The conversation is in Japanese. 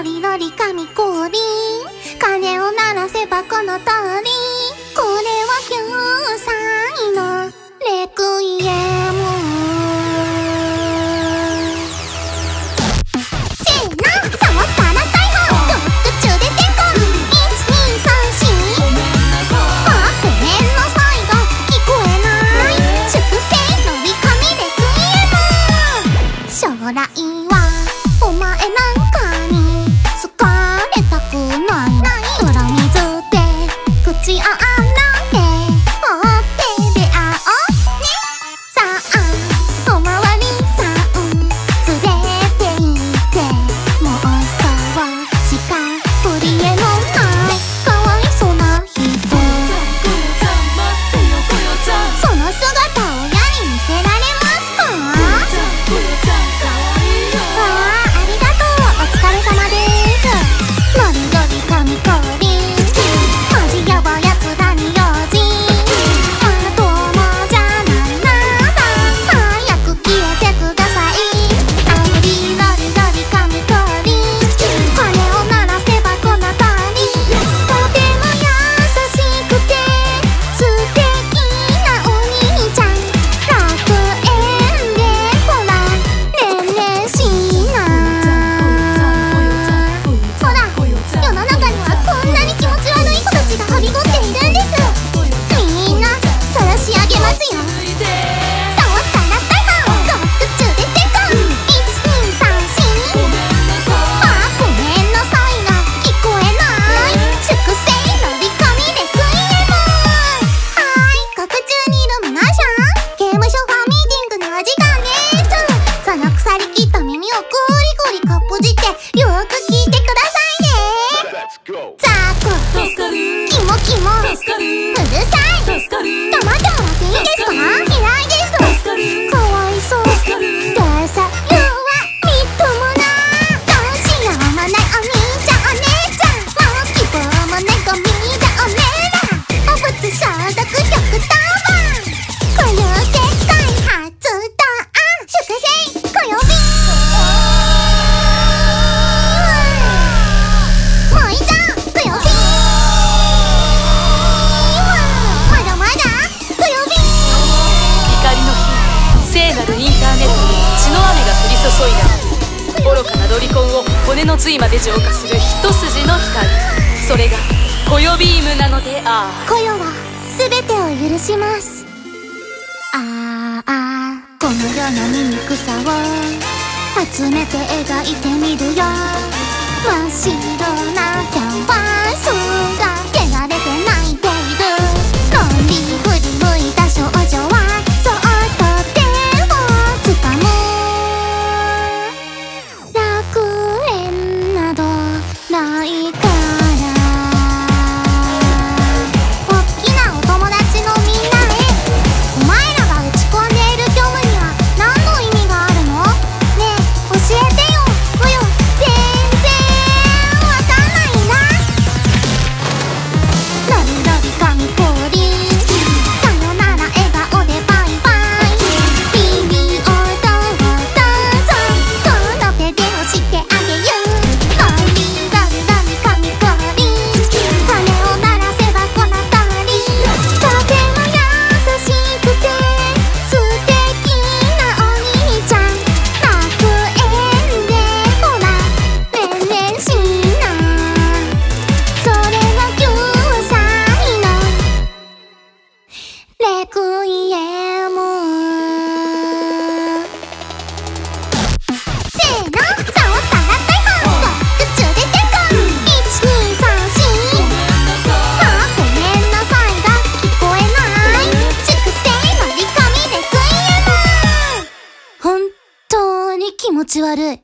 ロリロリ紙氷、鐘を鳴らせばこの通り、これは9歳のレクイエム。将来はお前なんかに好かれたくない「泥水で口を洗って放って出会おう」「さあおまわりさん連れて行って」「もうそうしか取り柄のないかわいそうな人」「その姿をやり見せられますか？」骨の髄まで浄化する一筋の光、それがこよビームなのである。こよは全てを許します。ああこの世の醜さを集めて描いてみるよ。真っ白なキャンバスが汚れて泣いている。ロンリー振り向いた少女はそっと手を掴む。気持ち悪い。